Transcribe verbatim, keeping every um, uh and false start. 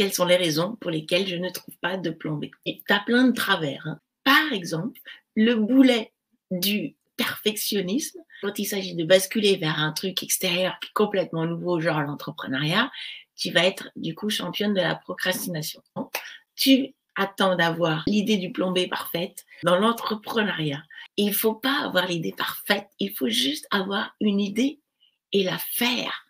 quelles sont les raisons pour lesquelles je ne trouve pas de plan B. Et tu as plein de travers, hein. Par exemple, le boulet du perfectionnisme, quand il s'agit de basculer vers un truc extérieur qui est complètement nouveau, genre l'entrepreneuriat, tu vas être du coup championne de la procrastination. Tu attends d'avoir l'idée du plan B parfaite dans l'entrepreneuriat. Il ne faut pas avoir l'idée parfaite, il faut juste avoir une idée et la faire.